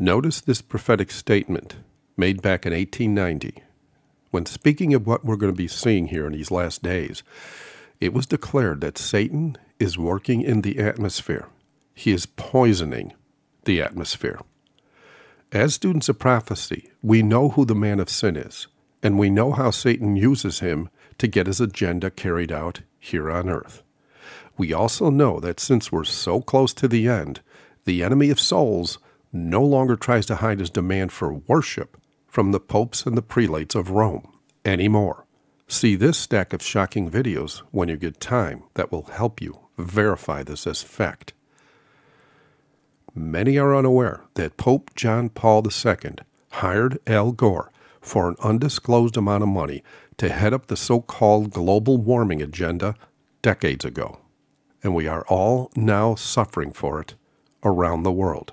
Notice this prophetic statement made back in 1890. When speaking of what we're going to be seeing here in these last days, it was declared that Satan is working in the atmosphere. He is poisoning the atmosphere. As students of prophecy, we know who the man of sin is, and we know how Satan uses him to get his agenda carried out here on earth. We also know that since we're so close to the end, the enemy of souls no longer tries to hide his demand for worship from the popes and the prelates of Rome anymore. See this stack of shocking videos when you get time that will help you verify this as fact. Many are unaware that Pope John Paul II hired Al Gore for an undisclosed amount of money to head up the so-called global warming agenda decades ago, and we are all now suffering for it around the world.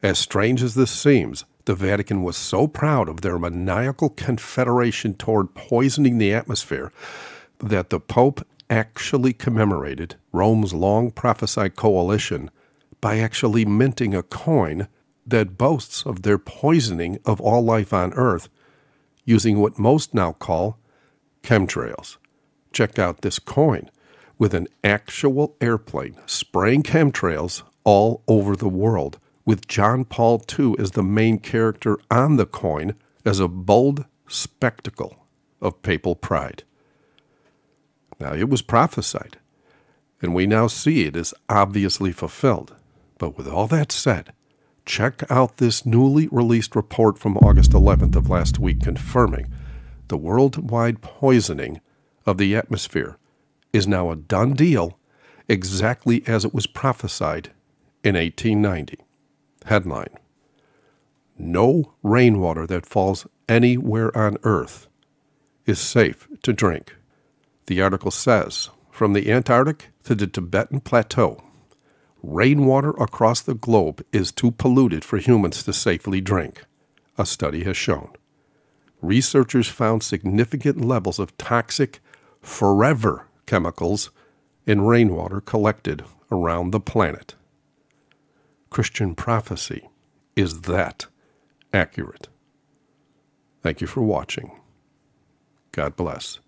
As strange as this seems, the Vatican was so proud of their maniacal confederation toward poisoning the atmosphere that the Pope actually commemorated Rome's long prophesied coalition by actually minting a coin that boasts of their poisoning of all life on Earth using what most now call chemtrails. Check out this coin with an actual airplane spraying chemtrails all over the world, with John Paul II as the main character on the coin as a bold spectacle of papal pride. Now, it was prophesied, and we now see it is obviously fulfilled. But with all that said, check out this newly released report from August 11th of last week confirming the worldwide poisoning of the atmosphere is now a done deal, exactly as it was prophesied in 1890. Headline: no rainwater that falls anywhere on Earth is safe to drink. The article says, from the Antarctic to the Tibetan Plateau, rainwater across the globe is too polluted for humans to safely drink, a study has shown. Researchers found significant levels of toxic forever chemicals in rainwater collected around the planet. Christian prophecy, is that accurate? Thank you for watching. God bless.